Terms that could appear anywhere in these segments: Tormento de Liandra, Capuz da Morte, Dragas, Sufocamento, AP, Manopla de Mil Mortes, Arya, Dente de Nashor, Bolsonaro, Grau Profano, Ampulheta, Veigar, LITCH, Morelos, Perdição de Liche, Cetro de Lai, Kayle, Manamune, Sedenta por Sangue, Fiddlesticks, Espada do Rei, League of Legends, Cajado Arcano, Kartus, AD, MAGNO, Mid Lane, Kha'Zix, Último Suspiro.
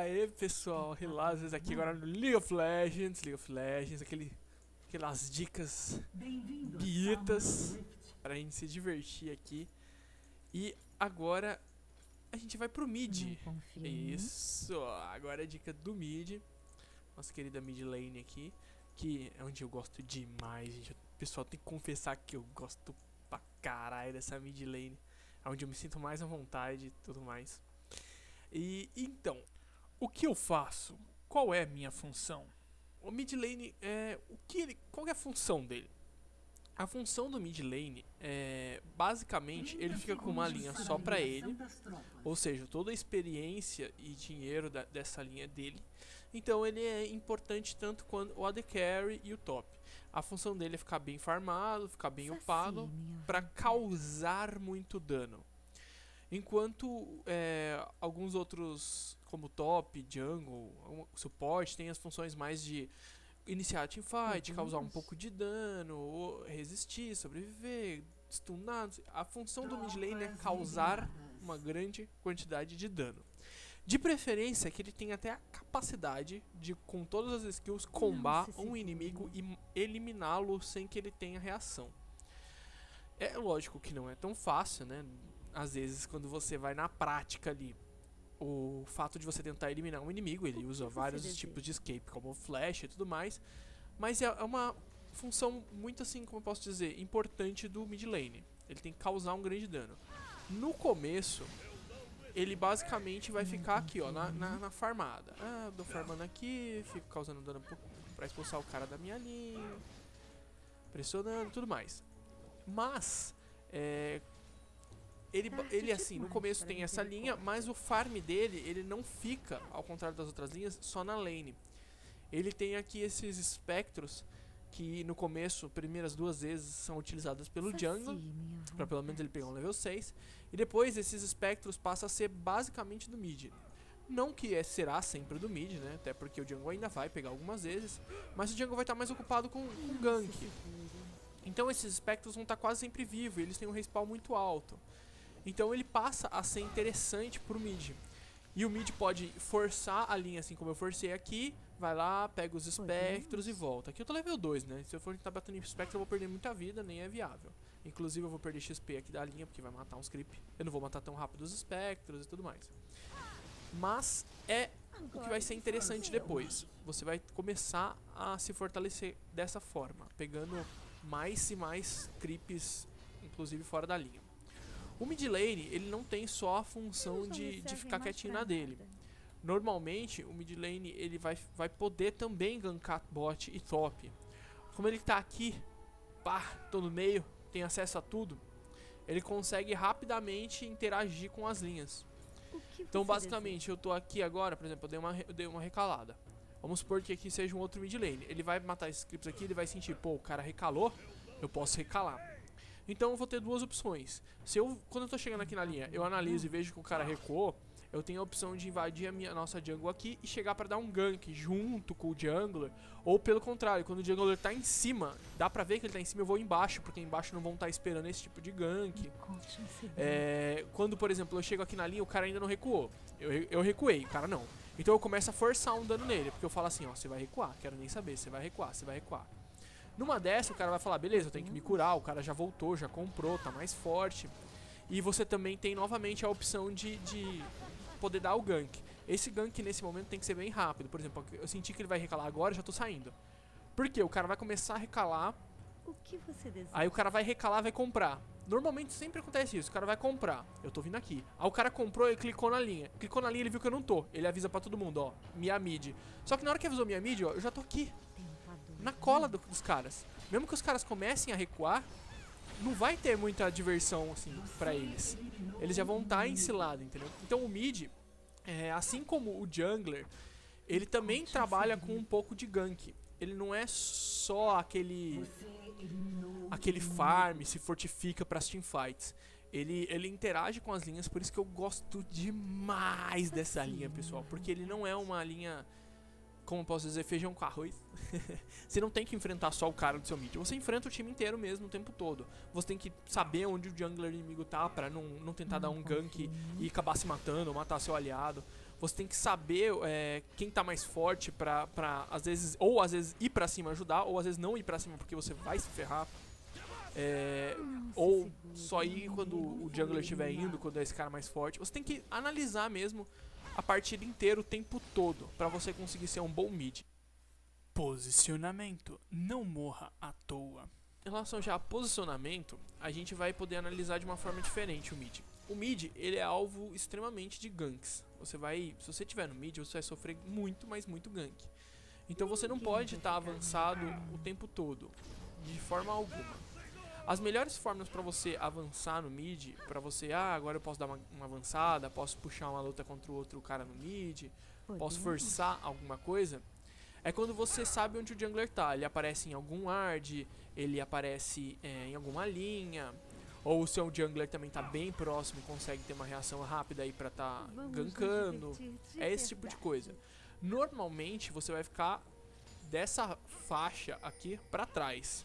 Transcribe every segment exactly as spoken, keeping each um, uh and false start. Aê pessoal, Relazes aqui agora no League of Legends, League of Legends, aquele, aquelas dicas bietas pra gente se divertir aqui. E agora a gente vai pro mid. Isso, agora é a dica do mid, nossa querida mid lane aqui, que é onde eu gosto demais, gente. Pessoal, tem que confessar que eu gosto pra caralho dessa mid lane, é onde eu me sinto mais à vontade e tudo mais. E então, o que eu faço? Qual é a minha função? O mid lane é o que ele, qual é a função dele? A função do mid lane é basicamente ele fica com uma linha só para ele, ou seja, toda a experiência e dinheiro da, dessa linha é dele. Então ele é importante tanto quanto o A D carry e o top. A função dele é ficar bem farmado, ficar bem upado para causar muito dano. Enquanto é, alguns outros, como top, jungle, suporte, tem as funções mais de iniciar a teamfight, causar um pouco de dano, resistir, sobreviver, stunar. A função do mid lane é causar uma grande quantidade de dano. De preferência que ele tenha até a capacidade de, com todas as skills, combar um inimigo e eliminá-lo sem que ele tenha reação. É lógico que não é tão fácil, né? Às vezes, quando você vai na prática ali, o fato de você tentar eliminar um inimigo, ele usa vários tipos de escape, como flash e tudo mais. Mas é uma função muito assim, como eu posso dizer, importante do mid lane. Ele tem que causar um grande dano. No começo, ele basicamente vai ficar aqui, ó, na, na, na farmada. Ah, eu tô farmando aqui, fico causando dano pra expulsar o cara da minha linha, pressionando e tudo mais. Mas, é... Ele, ele assim, no começo tem essa linha, mas o farm dele, ele não fica, ao contrário das outras linhas, só na lane. Ele tem aqui esses espectros que no começo, primeiras duas vezes, são utilizadas pelo jungle, pra pelo menos ele pegar um level seis. E depois esses espectros passam a ser basicamente do mid. Não que é, será sempre do mid, né, até porque o jungle ainda vai pegar algumas vezes, mas o jungle vai estar mais ocupado com, com gank. Então esses espectros vão estar quase sempre vivos, eles têm um respawn muito alto. Então ele passa a ser interessante pro mid. E o mid pode forçar a linha, assim como eu forcei aqui. Vai lá, pega os espectros e volta. Aqui eu tô level dois, né? Se eu for tentar bater no espectro, eu vou perder muita vida, nem é viável. Inclusive eu vou perder X P aqui da linha, porque vai matar uns creep. Eu não vou matar tão rápido os espectros e tudo mais. Mas é o que vai ser interessante depois. Você vai começar a se fortalecer dessa forma, pegando mais e mais creeps, inclusive fora da linha. O mid lane, ele não tem só a função de, de ficar quietinho na dele. Normalmente, o mid lane, ele vai, vai poder também gankar bot e top. Como ele tá aqui, pá, tô no meio, tem acesso a tudo, ele consegue rapidamente interagir com as linhas. Então, basicamente, eu tô aqui agora, por exemplo, eu dei uma, eu dei uma recalada. Vamos supor que aqui seja um outro mid lane. Ele vai matar esses creeps aqui, ele vai sentir, pô, o cara recalou, eu posso recalar. Então eu vou ter duas opções. Se eu, quando eu tô chegando aqui na linha, eu analiso e vejo que o cara recuou, eu tenho a opção de invadir a minha, nossa jungle aqui e chegar pra dar um gank junto com o jungler. Ou pelo contrário, quando o jungler tá em cima, dá pra ver que ele tá em cima, eu vou embaixo, porque embaixo não vão estar esperando esse tipo de gank. É, quando, por exemplo, eu chego aqui na linha, o cara ainda não recuou. Eu, eu recuei, o cara não. Então eu começo a forçar um dano nele, porque eu falo assim, ó, você vai recuar, quero nem saber, você vai recuar, você vai recuar. Numa dessa, o cara vai falar, beleza, eu tenho que me curar, o cara já voltou, já comprou, tá mais forte. E você também tem novamente a opção de, de poder dar o gank. Esse gank nesse momento tem que ser bem rápido. Por exemplo, eu senti que ele vai recalar agora, já tô saindo. Por quê? O cara vai começar a recalar. O que você deseja? Aí o cara vai recalar, vai comprar. Normalmente sempre acontece isso, o cara vai comprar. Eu tô vindo aqui. Aí o cara comprou, ele clicou na linha. Clicou na linha, ele viu que eu não tô. Ele avisa pra todo mundo, ó, minha mid. Só que na hora que avisou minha mid, ó, eu já tô aqui. Na cola do, dos caras. Mesmo que os caras comecem a recuar, não vai ter muita diversão, assim, pra eles. Eles já vão estar encilados, entendeu? Então o mid, é, assim como o jungler, ele também trabalha com um pouco de gank. Ele não é só aquele aquele farm, se fortifica pras teamfights. Ele, ele interage com as linhas, por isso que eu gosto demais dessa linha, pessoal. Porque ele não é uma linha... Como eu posso dizer, feijão com arroz. Você não tem que enfrentar só o cara do seu mid. Você enfrenta o time inteiro mesmo o tempo todo. Você tem que saber onde o jungler inimigo tá pra não, não tentar não dar um gank e acabar se matando ou matar seu aliado. Você tem que saber é, quem tá mais forte pra, pra, às vezes, ou às vezes ir pra cima ajudar, ou às vezes não ir pra cima porque você vai se ferrar. É, ou só ir quando o jungler estiver indo, quando é esse cara mais forte. Você tem que analisar mesmo a partida inteira o tempo todo pra você conseguir ser um bom mid. Posicionamento. Não morra à toa. Em relação já a posicionamento, a gente vai poder analisar de uma forma diferente o mid. O mid, ele é alvo extremamente de ganks. Você vai, se você estiver no mid, você vai sofrer muito, mas muito gank. Então você não pode estar avançado o tempo todo, de forma alguma. As melhores formas para você avançar no mid, para você, ah, agora eu posso dar uma, uma avançada, posso puxar uma luta contra o outro cara no mid, posso forçar alguma coisa... É quando você sabe onde o jungler tá, ele aparece em algum ward, ele aparece é, em alguma linha, ou se o jungler também tá bem próximo, consegue ter uma reação rápida aí pra tá gankando, é esse tipo de coisa. Normalmente você vai ficar dessa faixa aqui pra trás,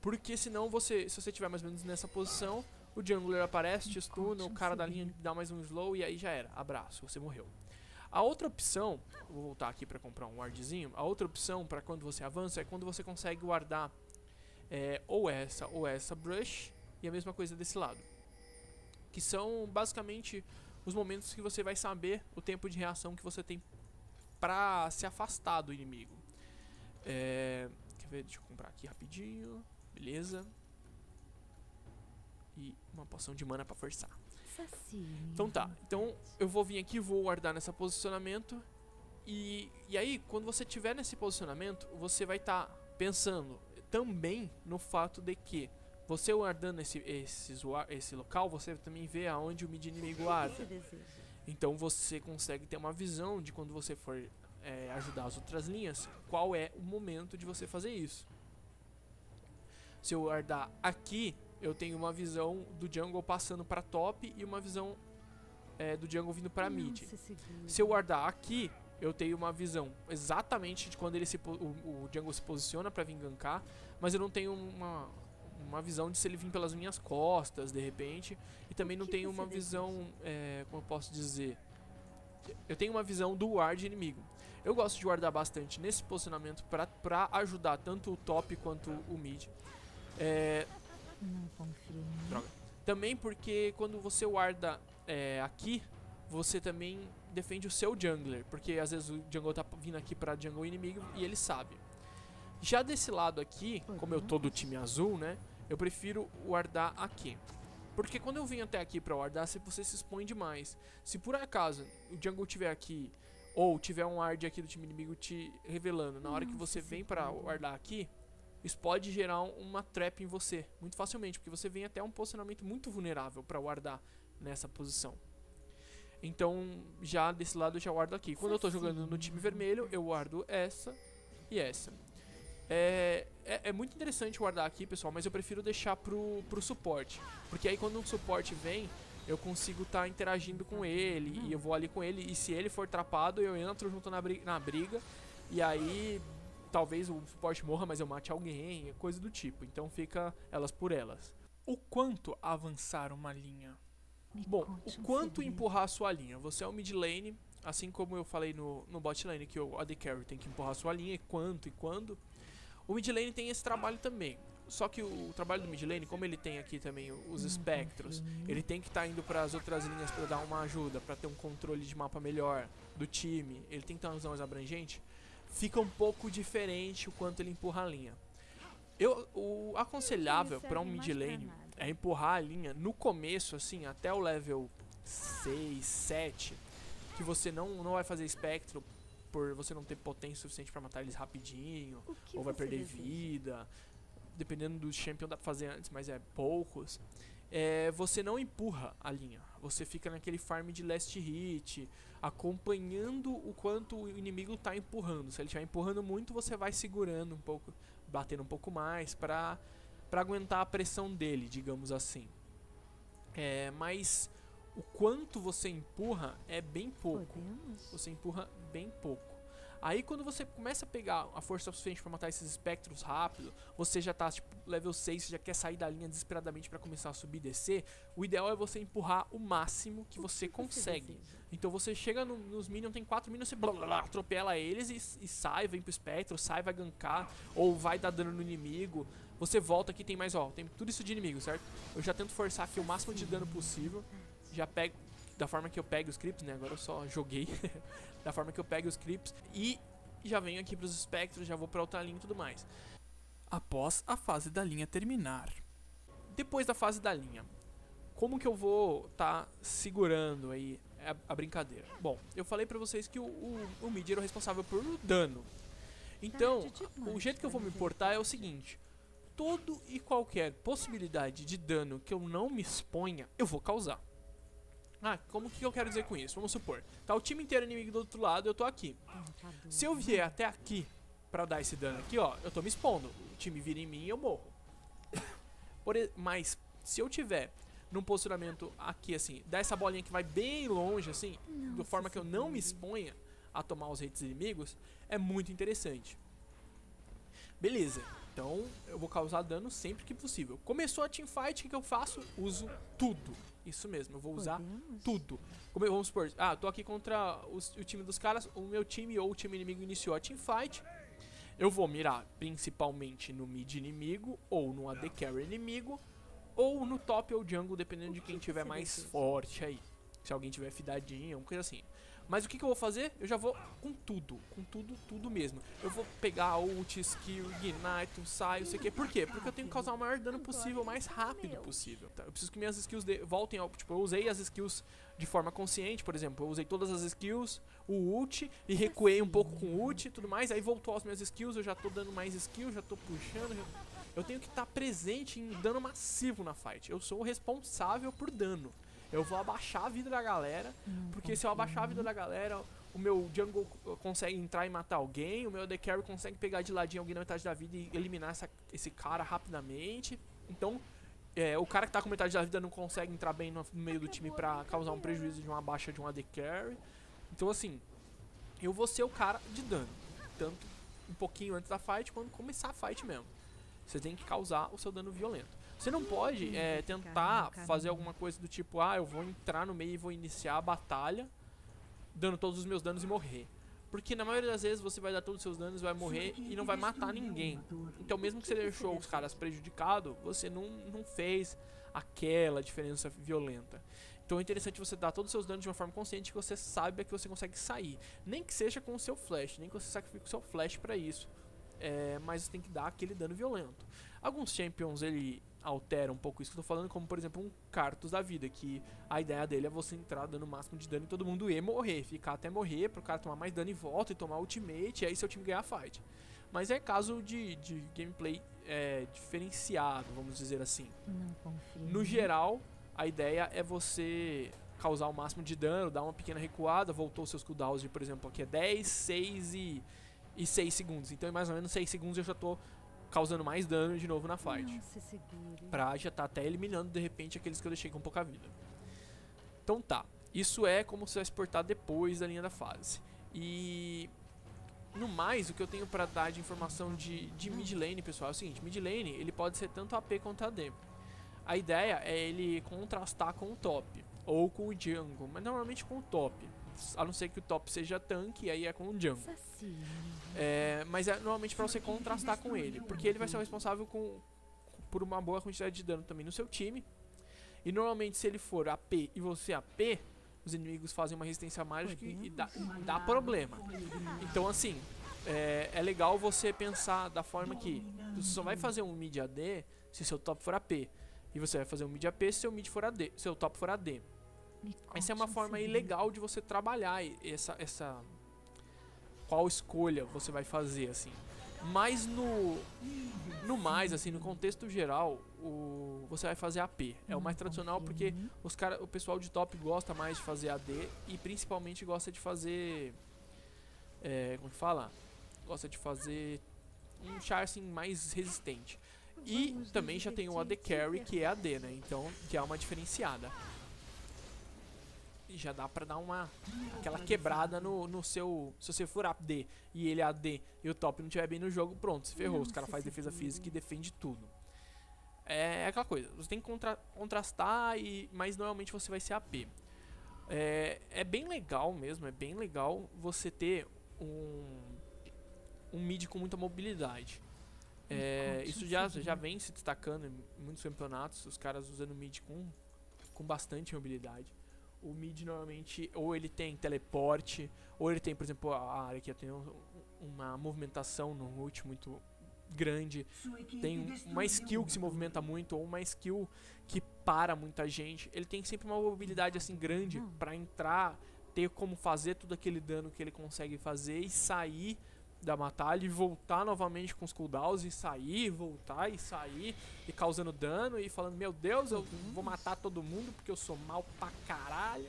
porque senão você, se você tiver mais ou menos nessa posição, o jungler aparece, te stuna, o cara da linha dá mais um slow e aí já era, abraço, você morreu. A outra opção, vou voltar aqui para comprar um wardzinho, a outra opção para quando você avança é quando você consegue guardar é, ou essa ou essa brush e a mesma coisa desse lado. Que são basicamente os momentos que você vai saber o tempo de reação que você tem para se afastar do inimigo. É, quer ver? Deixa eu comprar aqui rapidinho, beleza. E uma poção de mana para forçar. Então tá, então eu vou vir aqui, vou guardar nesse posicionamento e, e aí quando você tiver nesse posicionamento, você vai estar tá pensando também no fato de que você guardando esse, esse, esse local, você também vê aonde o mid inimigo guarda. Então você consegue ter uma visão de quando você for é, ajudar as outras linhas, qual é o momento de você fazer isso. Se eu guardar aqui, eu tenho uma visão do jungle passando pra top e uma visão é, do jungle vindo pra mid. Se eu guardar aqui, eu tenho uma visão exatamente de quando ele se, o, o jungle se posiciona pra vir gankar, mas eu não tenho uma, uma visão de se ele vir pelas minhas costas, de repente. E também não tenho uma visão, é, como eu posso dizer... Eu tenho uma visão do ward inimigo. Eu gosto de guardar bastante nesse posicionamento pra, pra ajudar tanto o top quanto o mid. É... Droga. Também porque quando você guarda é, aqui, você também defende o seu jungler, porque às vezes o jungle tá vindo aqui pra jungle inimigo e ele sabe. Já desse lado aqui, como eu tô do time azul, né, eu prefiro guardar aqui, porque quando eu vim até aqui pra guardar, você se expõe demais. Se por acaso o jungle tiver aqui, ou tiver um ward aqui do time inimigo te revelando, na hora que você vem pra guardar aqui, isso pode gerar uma trap em você, muito facilmente, porque você vem até um posicionamento muito vulnerável para guardar nessa posição. Então, já desse lado eu já guardo aqui. Quando eu tô jogando no time vermelho, eu guardo essa e essa. É, é, é muito interessante guardar aqui, pessoal, mas eu prefiro deixar pro, pro suporte. Porque aí quando um suporte vem, eu consigo estar tá interagindo com ele, e eu vou ali com ele, e se ele for atrapado, eu entro junto na briga, na briga e aí... Talvez o suporte morra, mas eu mate alguém, coisa do tipo. Então fica elas por elas. O quanto avançar uma linha? Bom, o quanto empurrar a sua linha? Você é um mid lane, assim como eu falei no, no bot lane, que o A D Carry tem que empurrar a sua linha, e quanto e quando. O mid lane tem esse trabalho também. Só que o, o trabalho do mid lane, como ele tem aqui também os espectros, ele tem que estar tá indo para as outras linhas para dar uma ajuda, para ter um controle de mapa melhor do time. Ele tem que ter uma visão mais abrangente. Fica um pouco diferente o quanto ele empurra a linha. Eu, o aconselhável para um mid lane é empurrar a linha no começo, assim, até o level seis, sete, que você não, não vai fazer espectro por você não ter potência suficiente para matar eles rapidinho, ou vai perder deseja? vida. Dependendo do champion dá pra fazer antes, mas é poucos. É, você não empurra a linha, você fica naquele farm de last hit, acompanhando o quanto o inimigo tá empurrando. Se ele estiver empurrando muito, você vai segurando um pouco, batendo um pouco mais pra, pra aguentar a pressão dele, digamos assim. É, mas o quanto você empurra é bem pouco. Podemos? Você empurra bem pouco. Aí quando você começa a pegar a força suficiente pra matar esses espectros rápido, você já tá tipo level seis, você já quer sair da linha desesperadamente pra começar a subir e descer. O ideal é você empurrar o máximo que você consegue. Então você chega no, nos minions, tem quatro minions, você blá, blá, blá, atropela eles e, e sai, vem pro espectro, sai, vai gankar, ou vai dar dano no inimigo. Você volta aqui, tem mais, ó, tem tudo isso de inimigo, certo? Eu já tento forçar aqui o máximo de dano possível, já pego... Da forma que eu pego os creeps, né? Agora eu só joguei. Da forma que eu pego os creeps. E já venho aqui pros espectros, já vou pra outra linha e tudo mais. Após a fase da linha terminar. Depois da fase da linha, como que eu vou tá segurando aí a, a brincadeira? Bom, eu falei pra vocês que o, o, o mid era o responsável por dano. Então, o jeito que eu vou me portar é o seguinte. Todo e qualquer possibilidade de dano que eu não me exponha, eu vou causar. Ah, como que eu quero dizer com isso? Vamos supor, tá o time inteiro inimigo do outro lado, eu tô aqui. Se eu vier até aqui pra dar esse dano aqui, ó, eu tô me expondo. O time vira em mim e eu morro. Mas se eu tiver num posicionamento aqui assim, dar essa bolinha que vai bem longe assim, de forma que eu não me exponha a tomar os hits inimigos, é muito interessante. Beleza, então eu vou causar dano sempre que possível. Começou a teamfight, o que, que eu faço? Uso tudo. Isso mesmo, eu vou usar tudo. Como eu, vamos supor, ah, tô aqui contra os, o time dos caras, o meu time ou o time inimigo iniciou a teamfight. Eu vou mirar principalmente no mid inimigo, ou no A D carry inimigo, ou no top ou jungle, dependendo de quem tiver mais forte aí. Se alguém tiver fidadinha, uma coisa assim. Mas o que, que eu vou fazer? Eu já vou com tudo, com tudo, tudo mesmo. Eu vou pegar ult, skill, ignite, um saio, sei o que. Por quê? Porque eu tenho que causar o maior dano possível, o mais rápido possível. Eu preciso que minhas skills de... voltem ao... Tipo, eu usei as skills de forma consciente, por exemplo. Eu usei todas as skills, o ult, e recuei um pouco com o ult e tudo mais. Aí voltou as minhas skills, eu já tô dando mais skill, já tô puxando. Já... Eu tenho que estar presente em dano massivo na fight. Eu sou o responsável por dano. Eu vou abaixar a vida da galera, porque se eu abaixar a vida da galera, o meu jungle consegue entrar e matar alguém, o meu A D carry consegue pegar de ladinho alguém na metade da vida e eliminar essa, esse cara rapidamente. Então, é, o cara que tá com metade da vida não consegue entrar bem no meio do time pra causar um prejuízo de uma baixa de um A D carry. Então, assim, eu vou ser o cara de dano, tanto um pouquinho antes da fight, quando começar a fight mesmo. Você tem que causar o seu dano violento. Você não pode é, tentar fazer alguma coisa do tipo, ah, eu vou entrar no meio e vou iniciar a batalha, dando todos os meus danos e morrer. Porque na maioria das vezes você vai dar todos os seus danos, vai morrer e não vai matar ninguém. Então mesmo que você deixou os caras prejudicados, você não, não fez aquela diferença violenta. Então é interessante você dar todos os seus danos de uma forma consciente, que você saiba que você consegue sair. Nem que seja com o seu flash, nem que você sacrifique o seu flash pra isso. É, mas tem que dar aquele dano violento. Alguns champions, ele altera um pouco isso que eu tô falando, como por exemplo um Kartus da vida, que a ideia dele é você entrar dando o máximo de dano em todo mundo e morrer, ficar até morrer, pro cara tomar mais dano e volta e tomar ultimate, e aí seu time ganhar a fight. Mas é caso de, de gameplay é, diferenciado, vamos dizer assim. No geral, a ideia é você causar o máximo de dano, dar uma pequena recuada, voltou seus cooldowns de, por exemplo, aqui é dez, seis e seis segundos, então em mais ou menos seis segundos eu já tô causando mais dano de novo na fight. Pra já tá até eliminando de repente aqueles que eu deixei com pouca vida. Então tá, isso é como você vai se portar depois da linha da fase. E no mais, o que eu tenho pra dar de informação de, de mid lane, pessoal, é o seguinte: mid lane ele pode ser tanto A P quanto A D. A ideia é ele contrastar com o top ou com o jungle, mas normalmente com o top, a não ser que o top seja tanque, aí é com o jungle. É, mas é normalmente pra você contrastar com ele, porque ele vai ser o responsável com, por uma boa quantidade de dano também no seu time. E normalmente se ele for A P e você A P, os inimigos fazem uma resistência mágica e dá, dá problema. Então assim, é, é legal você pensar da forma que você só vai fazer um mid A D se seu top for A P, e você vai fazer um mid A P se seu mid for A D, seu top for A D. Essa é uma forma aí legal de você trabalhar essa, essa qual escolha você vai fazer, assim. Mas no no mais, assim, no contexto geral, o, você vai fazer A P. É o mais tradicional porque os cara, o pessoal de top gosta mais de fazer A D e principalmente gosta de fazer... É, como fala? Gosta de fazer um char assim, mais resistente. E também já tem o A D carry, que é A D, né? Então, que é uma diferenciada. e já dá pra dar uma aquela quebrada no, no seu... Se você for A D e ele A D e o top não estiver bem no jogo, pronto, se ferrou. Os caras fazem defesa física e defende tudo. É aquela coisa, você tem que contra, contrastar, e, mas normalmente você vai ser A P. É, é bem legal mesmo, é bem legal você ter um, um mid com muita mobilidade. É, isso já, já vem se destacando em muitos campeonatos, os caras usando mid com, com bastante mobilidade. O mid normalmente ou ele tem teleporte, ou ele tem, por exemplo, a Arya que tem um, uma movimentação no ult muito grande, tem uma skill que se movimenta muito, ou uma skill que para muita gente. Ele tem sempre uma mobilidade assim grande pra entrar, ter como fazer todo aquele dano que ele consegue fazer e sair da batalha e voltar novamente com os cooldowns e sair, voltar e sair e causando dano e falando, meu Deus, eu vou matar todo mundo porque eu sou mal pra caralho.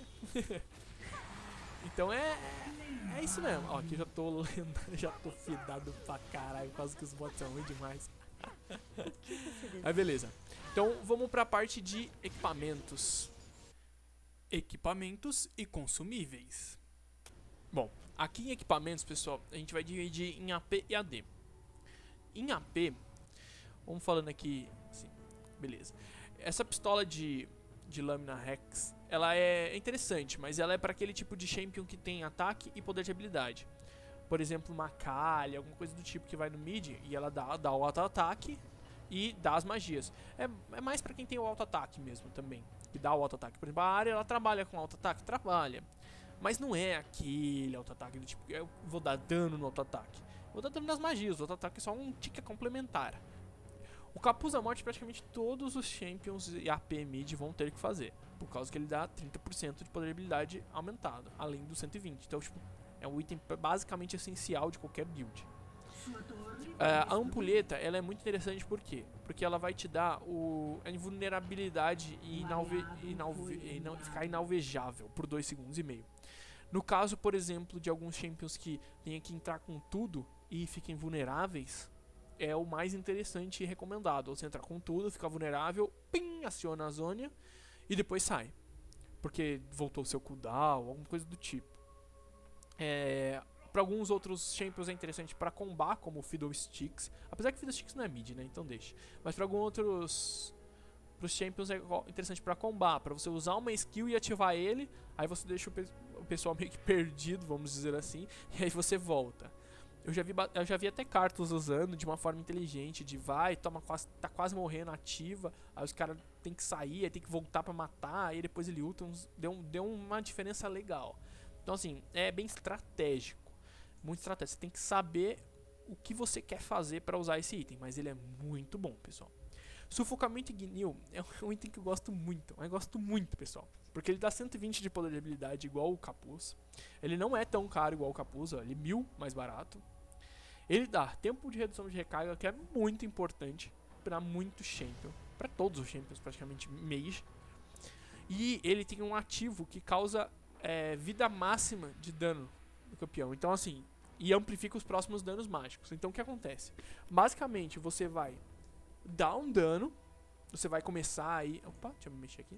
Então é, é, é isso mesmo. Ó, aqui eu já tô lendo, já tô fidado pra caralho, quase que os bots são ruins demais. Aí beleza. Então vamos pra parte de equipamentos. Equipamentos e consumíveis. Bom, aqui em equipamentos, pessoal, a gente vai dividir em A P e A D. Em A P, vamos falando aqui, assim, beleza. Essa pistola de, de lâmina Rex, ela é interessante, mas ela é para aquele tipo de champion que tem ataque e poder de habilidade. Por exemplo, uma Kayle, alguma coisa do tipo que vai no mid e ela dá, dá o auto-ataque e dá as magias. É, é mais para quem tem o auto-ataque mesmo também, que dá o auto-ataque. Por exemplo, a Arya, ela trabalha com auto-ataque? Trabalha. Mas não é aquele auto-ataque do tipo, eu vou dar dano no auto-ataque. Vou dar dano nas magias, o auto-ataque é só um ticket complementar. O Capuz da Morte, praticamente todos os champions e A P mid vão ter que fazer, por causa que ele dá trinta por cento de poder de habilidade aumentado, além do cento e vinte. Então, tipo, é um item basicamente essencial de qualquer build. A Ampulheta, ela é muito interessante, por quê? Porque ela vai te dar o, a invulnerabilidade e, inalve, inalve, e não, ficar inalvejável por dois segundos e meio. No caso, por exemplo, de alguns champions que tem que entrar com tudo e fiquem vulneráveis, é o mais interessante e recomendado. Ou você entrar com tudo, ficar vulnerável, pim, aciona a zona e depois sai, porque voltou o seu cooldown, alguma coisa do tipo. É... Para alguns outros champions é interessante para combar, como o Fiddlesticks. Apesar que o Fiddlesticks não é mid, né? Então deixa. Mas para alguns outros pros champions é interessante para combar, para você usar uma skill e ativar ele. Aí você deixa o, pe o pessoal meio que perdido, vamos dizer assim. E aí você volta. Eu já vi, eu já vi até Kartus usando de uma forma inteligente, de vai, toma, quase, tá quase morrendo, ativa. Aí os caras tem que sair, aí tem que voltar para matar. Aí depois ele ulta, uns, deu, deu uma diferença legal. Então assim, é bem estratégico. Muito estratégia, você tem que saber o que você quer fazer para usar esse item, mas ele é muito bom, pessoal. Sufocamento e Gnil é um item que eu gosto muito, eu gosto muito, pessoal, porque ele dá cento e vinte de poder de habilidade igual o Capuz. Ele não é tão caro igual o Capuz, ó, ele é mil mais barato. Ele dá tempo de redução de recarga, que é muito importante para muito champion, para todos os champions praticamente mage. E ele tem um ativo que causa é, vida máxima de dano do campeão, então assim, e amplifica os próximos danos mágicos. Então o que acontece? Basicamente, você vai dar um dano, você vai começar aí... Opa, deixa eu me mexer aqui.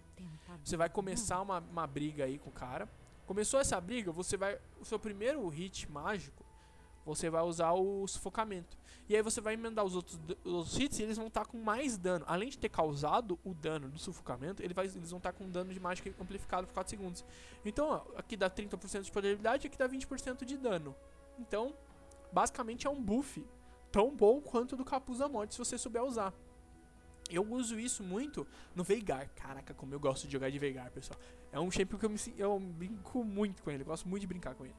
Você vai começar uma, uma briga aí com o cara. Começou essa briga, você vai... O seu primeiro hit mágico, você vai usar o sufocamento. E aí você vai emendar os outros, os outros hits e eles vão estar com mais dano. Além de ter causado o dano do sufocamento, ele vai, eles vão estar com dano de mágica amplificado por quatro segundos. Então, ó, aqui dá trinta por cento de poder de habilidade e aqui dá vinte por cento de dano. Então, basicamente é um buff tão bom quanto do Capuz da Morte, se você souber usar. Eu uso isso muito no Veigar. Caraca, como eu gosto de jogar de Veigar, pessoal. É um champion que eu, me, eu brinco muito com ele, eu gosto muito de brincar com ele.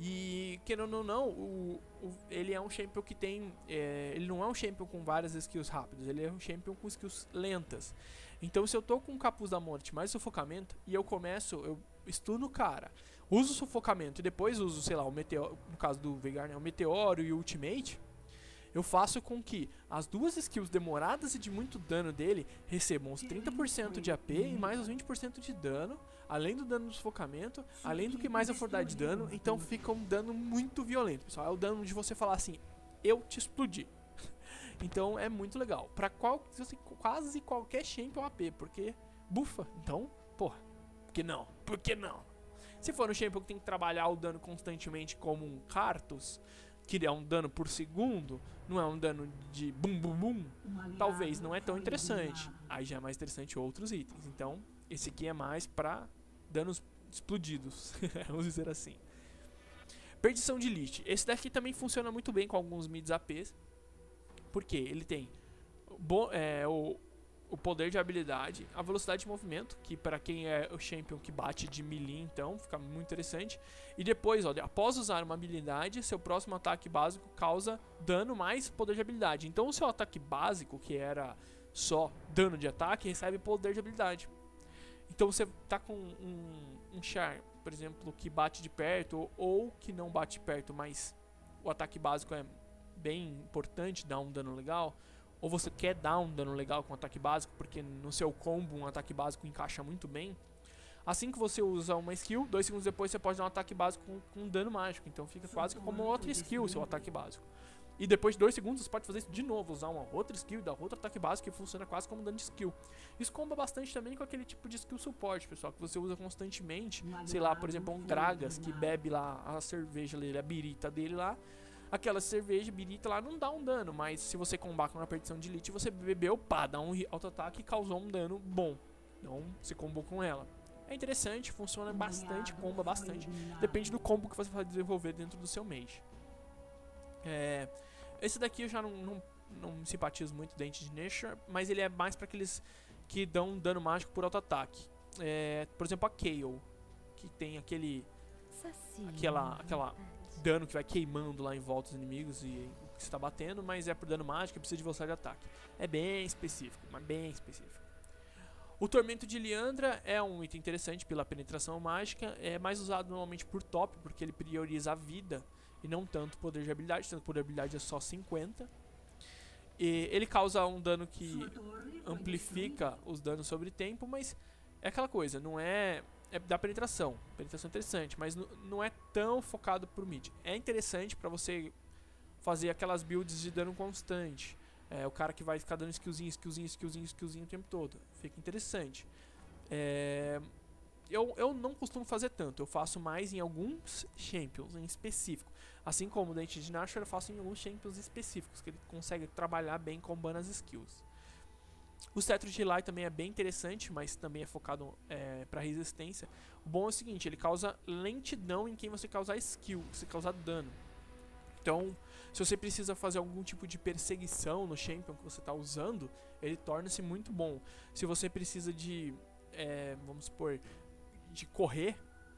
E, querendo ou não, o, o, ele é um champion que tem... É, ele não é um champion com várias skills rápidas, ele é um champion com skills lentas. Então, se eu tô com o Capuz da Morte mais sufocamento, e eu começo, eu estuno o cara, uso o sufocamento e depois uso, sei lá, o meteoro, no caso do Veigar, né, o meteoro e o ultimate... Eu faço com que as duas skills demoradas e de muito dano dele recebam os trinta por cento de A P e mais os vinte por cento de dano, além do dano do sufocamento, além do que mais eu for dar de dano. Então fica um dano muito violento, pessoal. É o dano de você falar assim, eu te explodi. Então é muito legal. Pra qual, quase qualquer champion A P, porque bufa. Então, porra, por que não? Por que não? Se for no Champion que tem que trabalhar o dano constantemente como um Kartus, que é um dano por segundo, não é um dano de bum bum bum, talvez não é tão interessante. Aí já é mais interessante outros itens. Então, esse aqui é mais pra danos explodidos, vamos dizer assim. Perdição de Liche. Esse daqui também funciona muito bem com alguns mids A Ps. Porque ele tem bo é, o, o poder de habilidade, a velocidade de movimento, que pra quem é o champion que bate de melee, então fica muito interessante. E depois, olha, após usar uma habilidade, seu próximo ataque básico causa dano mais poder de habilidade. Então o seu ataque básico, que era só dano de ataque, recebe poder de habilidade. Então você tá com um, um char, por exemplo, que bate de perto ou, ou que não bate perto, mas o ataque básico é bem importante, dá um dano legal, ou você quer dar um dano legal com ataque básico, porque no seu combo um ataque básico encaixa muito bem. Assim que você usa uma skill, dois segundos depois você pode dar um ataque básico com, com um dano mágico, então fica quase como outra skill o seu ataque básico. E depois de dois segundos você pode fazer isso de novo, usar uma outra skill e dar outro ataque básico, que funciona quase como dano de skill. Isso comba bastante também com aquele tipo de skill suporte, pessoal, que você usa constantemente. Sei lá, por exemplo, um Dragas que bebe lá a cerveja dele, a birita dele lá. Aquela cerveja, birita lá, não dá um dano, mas se você combar com uma perdição de elite, você bebeu, pá, dá um auto-ataque e causou um dano bom. Então, você combou com ela. É interessante, funciona bastante, comba bastante. Depende do combo que você vai desenvolver dentro do seu mage. É, esse daqui eu já não, não, não simpatizo muito, Dente de Nashor, mas ele é mais para aqueles que dão dano mágico por auto-ataque. É, por exemplo, a Kayle, que tem aquele... Aquela... aquela dano que vai queimando lá em volta dos inimigos e o que você tá batendo, mas é por dano mágico e precisa de velocidade de ataque. É bem específico, mas bem específico. O Tormento de Liandra é um item interessante pela penetração mágica, é mais usado normalmente por top, porque ele prioriza a vida e não tanto poder de habilidade, tanto poder de habilidade é só cinquenta. E ele causa um dano que amplifica os danos sobre tempo, mas é aquela coisa, não é... É da penetração, penetração interessante, mas não é tão focado pro mid. É interessante pra você fazer aquelas builds de dano constante. É o cara que vai ficar dando skillzinho, skillzinho, skillzinho, skillzinho o tempo todo. Fica interessante. É... Eu, eu não costumo fazer tanto, eu faço mais em alguns champions em específico. Assim como o Dente de Nashor, eu faço em alguns champions específicos, que ele consegue trabalhar bem combando as skills. O Cetro de Lai também é bem interessante, mas também é focado é, para resistência. O bom é o seguinte, ele causa lentidão em quem você causar skill, você causar dano. Então, se você precisa fazer algum tipo de perseguição no champion que você está usando, ele torna-se muito bom. Se você precisa de, é, vamos supor, de correr,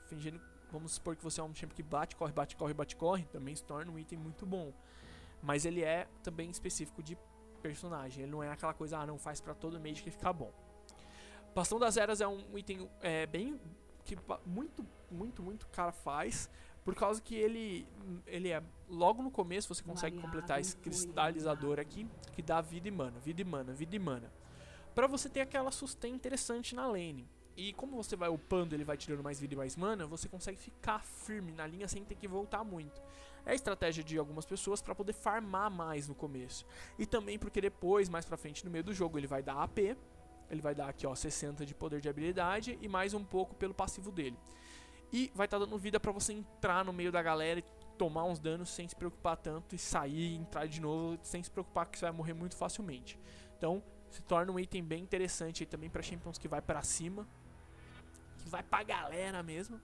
fingindo, vamos supor que você é um champion que bate, corre, bate, corre, bate, corre, também se torna um item muito bom. Mas ele é também específico de personagem, ele não é aquela coisa, ah, não faz pra todo mage que fica bom. Bastão das Eras é um item é, bem que muito, muito, muito cara faz, por causa que ele, ele é, logo no começo você consegue completar esse cristalizador aqui, que dá vida e mana, vida e mana, vida e mana, pra você ter aquela sustain interessante na lane. E como você vai upando, ele vai tirando mais vida e mais mana, você consegue ficar firme na linha sem ter que voltar muito. É a estratégia de algumas pessoas para poder farmar mais no começo. E também porque depois, mais pra frente, no meio do jogo, ele vai dar A P. Ele vai dar aqui, ó, sessenta de poder de habilidade e mais um pouco pelo passivo dele. E vai estar dando vida pra você entrar no meio da galera e tomar uns danos sem se preocupar tanto. E sair e entrar de novo sem se preocupar que você vai morrer muito facilmente. Então, se torna um item bem interessante aí também pra champions que vai pra cima. Que vai pra galera mesmo.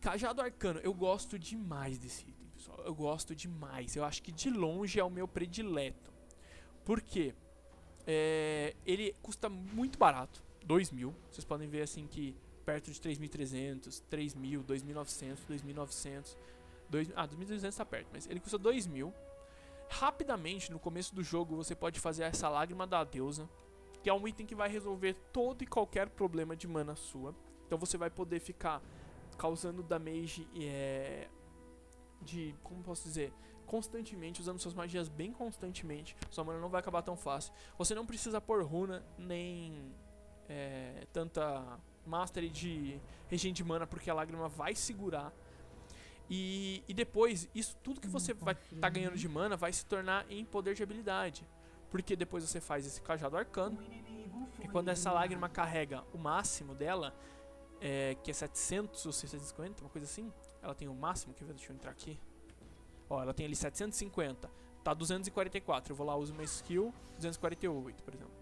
Cajado Arcano, eu gosto demais desse item, pessoal. Eu gosto demais. Eu acho que de longe é o meu predileto. Por quê? É, ele custa muito barato, dois mil. Vocês podem ver assim que perto de três mil e trezentos, três mil, dois mil e novecentos, dois mil e novecentos, dois, ah, dois mil e duzentos tá perto, mas ele custa dois mil. Rapidamente, no começo do jogo, você pode fazer essa Lágrima da Deusa, que é um item que vai resolver todo e qualquer problema de mana sua. Então você vai poder ficar causando damage é, de, como posso dizer, constantemente, usando suas magias bem constantemente. Sua mana não vai acabar tão fácil. Você não precisa pôr runa, nem é, tanta mastery de regen de mana, porque a lágrima vai segurar. E, e depois, isso tudo que você vai estar tá ganhando de mana vai se tornar em poder de habilidade. Porque depois você faz esse Cajado Arcano, e quando essa lágrima carrega o máximo dela, é, que é setecentos ou seiscentos e cinquenta, uma coisa assim. Ela tem o máximo, quer ver? Deixa eu entrar aqui. Ó, ela tem ali setecentos e cinquenta, tá duzentos e quarenta e quatro, eu vou lá, uso uma skill, duzentos e quarenta e oito, por exemplo.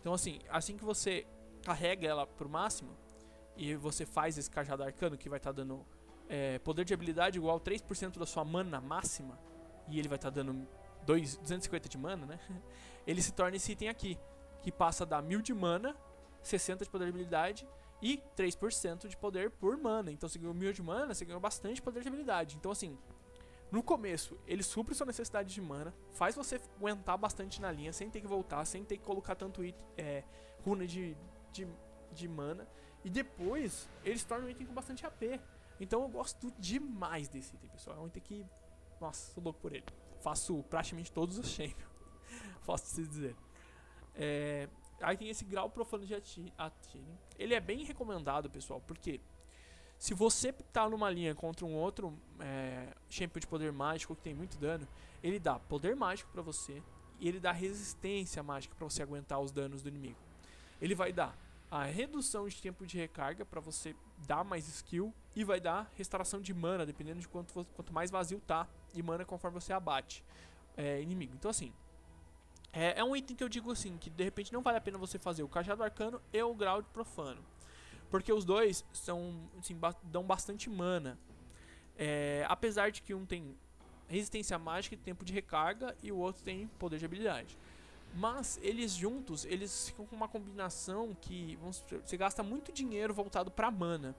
Então assim, assim que você carrega ela pro máximo, e você faz esse cajado arcano, que vai estar tá dando é, poder de habilidade igual a três por cento da sua mana máxima, e ele vai estar tá dando duzentos e cinquenta de mana, né? Ele se torna esse item aqui, que passa a dar mil de mana, sessenta de poder de habilidade e três por cento de poder por mana. Então você ganhou mil de mana, você ganhou bastante poder de habilidade. Então assim, no começo ele supre sua necessidade de mana, faz você aguentar bastante na linha, sem ter que voltar, sem ter que colocar tanto item, é, runa de, de, de mana. E depois ele se torna um item com bastante A P. Então eu gosto demais desse item, pessoal. É um item que, nossa, sou louco por ele. Faço praticamente todos os champions, posso se dizer. É, aí tem esse grau profano de atine. Ele é bem recomendado, pessoal, porque se você tá numa linha contra um outro é, champion de poder mágico que tem muito dano, ele dá poder mágico pra você e ele dá resistência mágica pra você aguentar os danos do inimigo. Ele vai dar a redução de tempo de recarga pra você dar mais skill e vai dar restauração de mana, dependendo de quanto, quanto mais vazio tá, e mana conforme você abate é, inimigo. Então assim, é, é um item que eu digo assim, que de repente não vale a pena você fazer o Cajado Arcano e o Grau de Profano, porque os dois são, assim, ba dão bastante mana, é, apesar de que um tem resistência mágica e tempo de recarga e o outro tem poder de habilidade. Mas eles juntos, eles ficam com uma combinação que, vamos dizer, você gasta muito dinheiro voltado pra mana.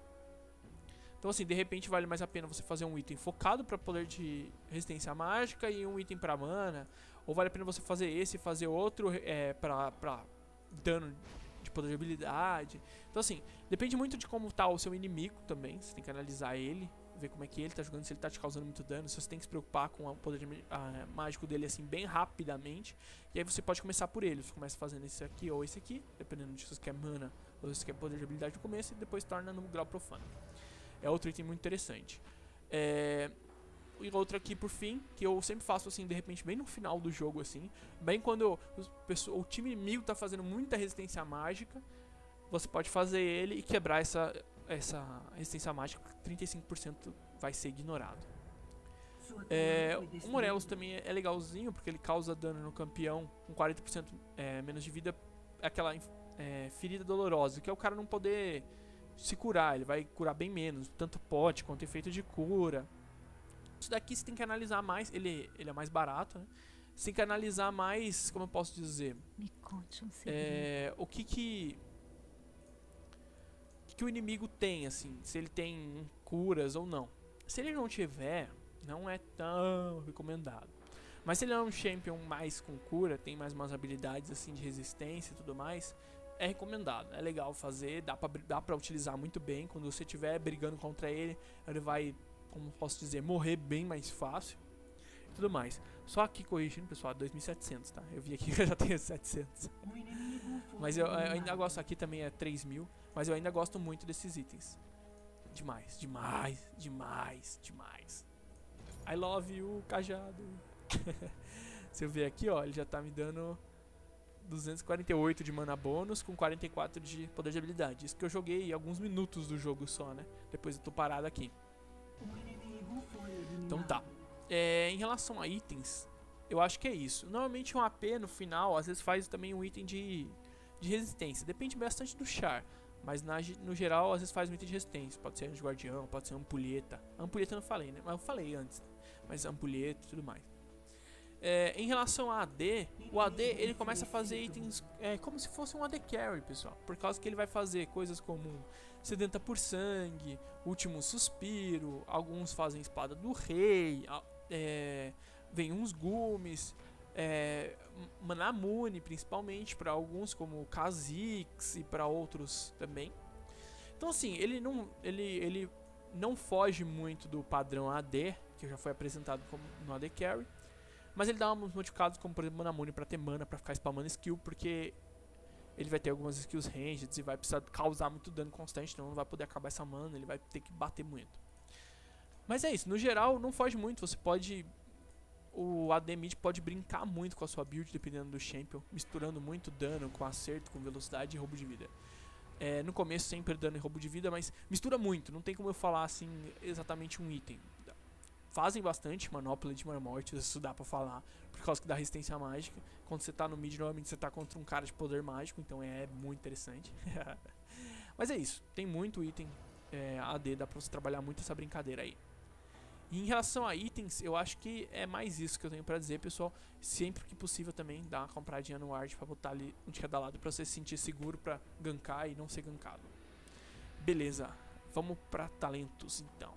Então assim, de repente vale mais a pena você fazer um item focado para poder de resistência mágica e um item para mana. Ou vale a pena você fazer esse e fazer outro é, para dano de poder de habilidade. Então assim, depende muito de como tá o seu inimigo também. Você tem que analisar ele, ver como é que ele tá jogando, se ele tá te causando muito dano. Se você tem que se preocupar com o poder de, a, mágico dele assim bem rapidamente. E aí você pode começar por ele. Você começa fazendo esse aqui ou esse aqui, dependendo de se você quer mana ou se você quer poder de habilidade no começo. E depois torna no grau profano. É outro item muito interessante. É... E outro aqui por fim, que eu sempre faço assim, de repente, bem no final do jogo, assim. Bem quando o, o time inimigo tá fazendo muita resistência mágica, você pode fazer ele e quebrar essa, essa resistência mágica, porque trinta e cinco por cento vai ser ignorado. É... O Morelos também é legalzinho, porque ele causa dano no campeão com quarenta por cento é, menos de vida. Aquela é, ferida dolorosa, que é o cara não poder se curar, ele vai curar bem menos, tanto pote quanto efeito de cura. Isso daqui você tem que analisar mais. Ele, ele é mais barato, né? Você tem que analisar mais, como eu posso dizer, Me conte um é, o que que, que que o inimigo tem, assim, se ele tem curas ou não. Se ele não tiver, não é tão recomendado. Mas se ele é um champion mais com cura, tem mais umas habilidades assim de resistência e tudo mais, é recomendado, é legal fazer, dá pra, dá pra utilizar muito bem. Quando você estiver brigando contra ele, ele vai, como posso dizer, morrer bem mais fácil e tudo mais. Só aqui corrigindo, pessoal, dois mil e setecentos, tá? Eu vi aqui que eu já tenho setecentos. Mas eu, eu ainda gosto, aqui também é três mil, mas eu ainda gosto muito desses itens. Demais, demais, demais, demais. I love you, cajado. Se eu ver aqui, ó, ele já tá me dando duzentos e quarenta e oito de mana bônus com quarenta e quatro de poder de habilidade. Isso que eu joguei alguns minutos do jogo só, né? Depois eu tô parado aqui. Então tá. É, em relação a itens, eu acho que é isso. Normalmente um A P no final, às vezes faz também um item de, de resistência. Depende bastante do char. Mas na, no geral, às vezes faz um item de resistência. Pode ser anjo guardião, pode ser ampulheta. Ampulheta eu não falei, né? Mas eu falei antes. Mas ampulheta e tudo mais. É, em relação a AD, o A D ele começa a fazer itens é, como se fosse um A D Carry, pessoal. Por causa que ele vai fazer coisas como Sedenta por Sangue, Último Suspiro, alguns fazem Espada do Rei, é, vem uns gumes, é, Manamune principalmente, para alguns como Kha'Zix e para outros também. Então assim, ele não, ele, ele não foge muito do padrão A D, que já foi apresentado como no A D Carry. Mas ele dá uns modificados, como por exemplo Manamune, pra ter mana, pra ficar spamando skill, porque ele vai ter algumas skills ranged e vai precisar causar muito dano constante, então não vai poder acabar essa mana, ele vai ter que bater muito. Mas é isso, no geral não foge muito, você pode... O A D Mid pode brincar muito com a sua build, dependendo do champion, misturando muito dano com acerto, com velocidade e roubo de vida. É, no começo sempre dano e roubo de vida, mas mistura muito, não tem como eu falar assim exatamente um item. Fazem bastante Manopla de Mil Mortes, isso dá pra falar, por causa que dá resistência mágica. Quando você tá no mid, normalmente você tá contra um cara de poder mágico, então é muito interessante. Mas é isso, tem muito item é, A D, dá pra você trabalhar muito essa brincadeira aí. E em relação a itens, eu acho que é mais isso que eu tenho pra dizer, pessoal. Sempre que possível também, dá uma compradinha no ward pra botar ali um de cada lado, pra você se sentir seguro pra gankar e não ser gankado. Beleza, vamos pra talentos então.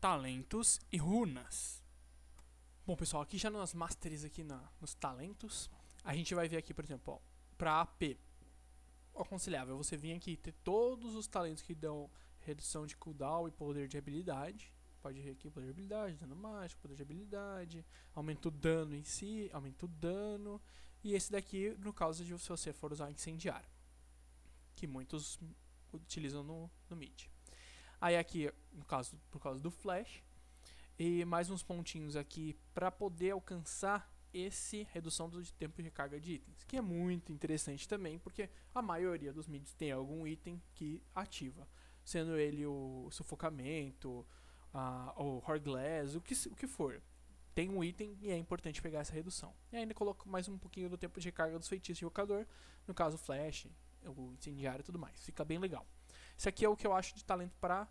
Talentos e runas. Bom, pessoal, aqui já nas masters, aqui na, nos talentos, a gente vai ver aqui, por exemplo, ó, pra A P. Aconselhável você vir aqui e ter todos os talentos que dão redução de cooldown e poder de habilidade. Pode ver aqui, poder de habilidade, dano mágico, poder de habilidade, aumenta o dano em si, aumenta o dano. E esse daqui, no caso de se você for usar incendiar, que muitos utilizam no, no mid. Aí aqui, no caso, por causa do flash, e mais uns pontinhos aqui para poder alcançar esse redução do tempo de recarga de itens, que é muito interessante também, porque a maioria dos mids tem algum item que ativa, sendo ele o sufocamento, a, o hourglass, o que, o que for. Tem um item e é importante pegar essa redução. E ainda coloco mais um pouquinho do tempo de recarga dos feitiços de invocador, no caso flash, o incendiário e tudo mais. Fica bem legal. Isso aqui é o que eu acho de talento para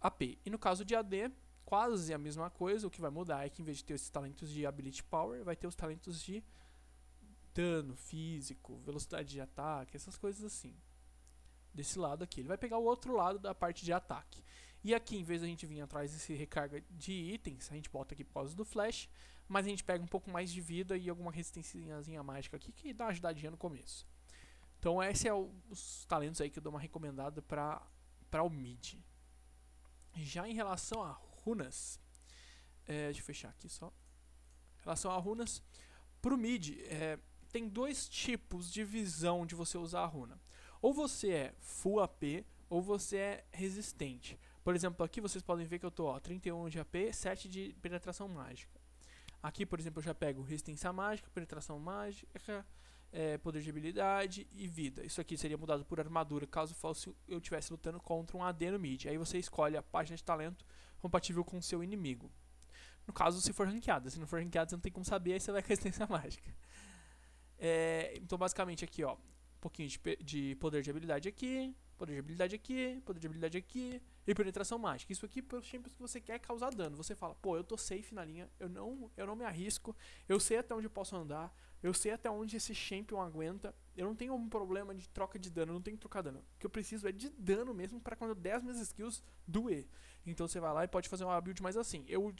A P. E no caso de A D, quase a mesma coisa. O que vai mudar é que em vez de ter esses talentos de Ability Power, vai ter os talentos de dano físico, velocidade de ataque, essas coisas assim. Desse lado aqui. Ele vai pegar o outro lado da parte de ataque. E aqui, em vez de a gente vir atrás desse recarga de itens, a gente bota aqui por causa do flash, mas a gente pega um pouco mais de vida e alguma resistênciazinha mágica aqui, que dá uma ajudadinha no começo. Então esses são é os talentos aí que eu dou uma recomendada para o mid. Já em relação a runas, é, deixa eu fechar aqui só. Em relação a runas, para o mid é, tem dois tipos de visão de você usar a runa. Ou você é full A P ou você é resistente. Por exemplo, aqui vocês podem ver que eu tô ó, trinta e um de A P, sete de penetração mágica. Aqui, por exemplo, eu já pego resistência mágica, penetração mágica, é, poder de habilidade e vida. Isso aqui seria mudado por armadura, caso fosse eu estivesse lutando contra um A D no mid. Aí você escolhe a página de talento compatível com o seu inimigo. No caso, se for ranqueada. Se não for ranqueada, você não tem como saber, aí você vai com resistência mágica. É, então, basicamente, aqui, ó, um pouquinho de, de poder de habilidade aqui, poder de habilidade aqui, poder de habilidade aqui e penetração mágica. Isso aqui para os tempos que você quer causar dano. Você fala, pô, eu tô safe na linha, eu não, eu não me arrisco, eu sei até onde eu posso andar, eu sei até onde esse champion aguenta, eu não tenho um problema de troca de dano, eu não tenho que trocar dano. O que eu preciso é de dano mesmo para quando eu der as minhas skills doer. Então você vai lá e pode fazer uma build mais assim. Eu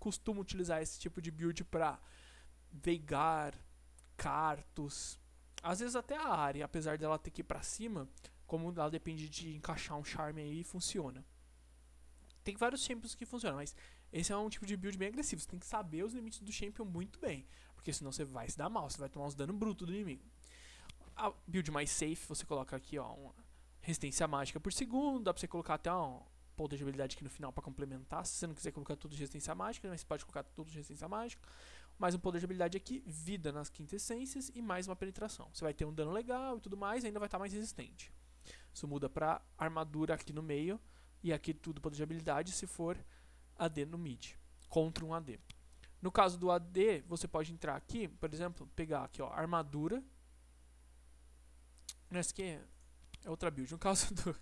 costumo utilizar esse tipo de build para Veigar, Kartus, às vezes até a Arya, apesar dela ter que ir pra cima, como ela depende de encaixar um charme aí, funciona. Tem vários champions que funcionam, mas esse é um tipo de build bem agressivo. Você tem que saber os limites do champion muito bem, porque senão você vai se dar mal, você vai tomar uns danos brutos do inimigo. A build mais safe, você coloca aqui ó, uma resistência mágica por segundo, dá pra você colocar até um ponto de habilidade aqui no final pra complementar, se você não quiser colocar tudo de resistência mágica, mas você pode colocar tudo de resistência mágica. Mais um poder de habilidade aqui, vida nas quintessências e mais uma penetração. Você vai ter um dano legal e tudo mais, e ainda vai estar mais resistente. Isso muda pra armadura aqui no meio, e aqui tudo poder de habilidade se for A D no mid, contra um A D. No caso do A D, você pode entrar aqui, por exemplo, pegar aqui ó, armadura. Esse aqui é outra build, no caso do...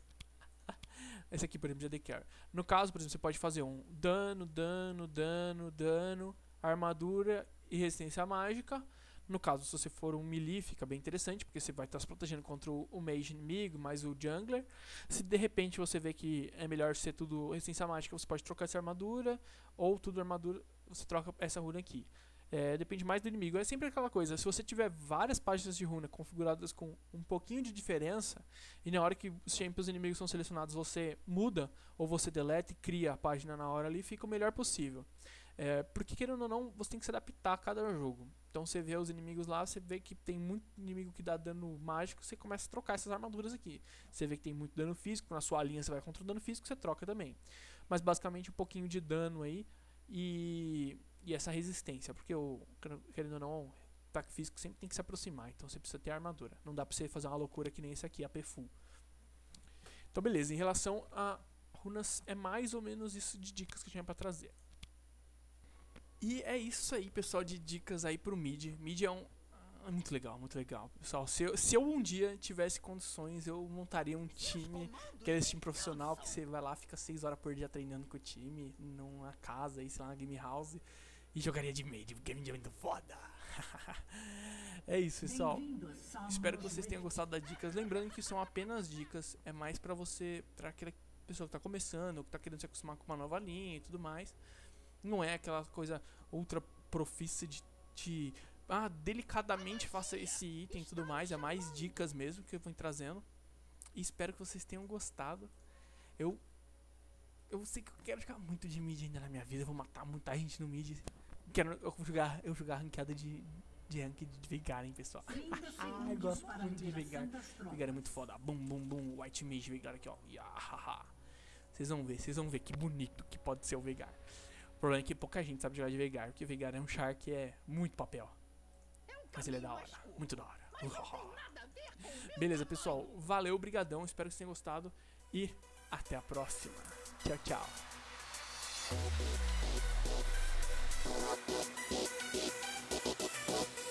Esse aqui, por exemplo, de A D Care. No caso, por exemplo, você pode fazer um dano, dano, dano, dano... armadura e resistência mágica. No caso, se você for um melee, fica bem interessante, porque você vai estar se protegendo contra o mage inimigo, mais o jungler. Se de repente você vê que é melhor ser tudo resistência mágica, você pode trocar essa armadura, ou tudo armadura, você troca essa runa aqui. É, depende mais do inimigo. É sempre aquela coisa, se você tiver várias páginas de runa configuradas com um pouquinho de diferença, e na hora que os champions inimigos são selecionados, você muda, ou você deleta e cria a página na hora ali, fica o melhor possível. É, porque querendo ou não, você tem que se adaptar a cada jogo. Então você vê os inimigos lá, você vê que tem muito inimigo que dá dano mágico, você começa a trocar essas armaduras aqui. Você vê que tem muito dano físico, na sua linha você vai contra o dano físico, você troca também. Mas basicamente um pouquinho de dano aí, e... e essa resistência, porque o, querendo ou não, ataque físico sempre tem que se aproximar, então você precisa ter armadura. Não dá pra você fazer uma loucura que nem esse aqui, A P full. Então beleza, em relação a runas é mais ou menos isso de dicas que eu tinha pra trazer. E é isso aí, pessoal, de dicas aí pro mid. Mid é um... é muito legal, muito legal. Pessoal, se eu, se eu um dia tivesse condições, eu montaria um time, que é esse time profissional, que você vai lá, fica seis horas por dia treinando com o time, numa casa aí, sei lá, na game house, e jogaria de mid, porque mid é muito foda. É isso, pessoal. Espero que vocês tenham gostado das dicas. Lembrando que são apenas dicas, é mais pra você, pra aquela pessoa que tá começando, que tá querendo se acostumar com uma nova linha e tudo mais. Não é aquela coisa ultra profissa de te... ah, delicadamente faça esse item e tudo mais. É mais dicas mesmo que eu vou trazendo. E espero que vocês tenham gostado. Eu eu sei que eu quero jogar muito de mid ainda na minha vida. Eu vou matar muita gente no mid. Quero, eu vou jogar, eu jogar ranqueada de, de rank de Veigar, hein, pessoal. Ah, eu gosto muito de Veigar. Veigar é muito foda. Bum, bum, bum. White Mage Veigar aqui, ó. Vocês vão ver, vocês vão ver que bonito que pode ser o Veigar. O problema é que pouca gente sabe jogar de Veigar, porque Veigar é um char que é muito papel. Mas ele é da hora, muito da hora. Beleza, pessoal, valeu, brigadão, espero que vocês tenham gostado e até a próxima. Tchau, tchau.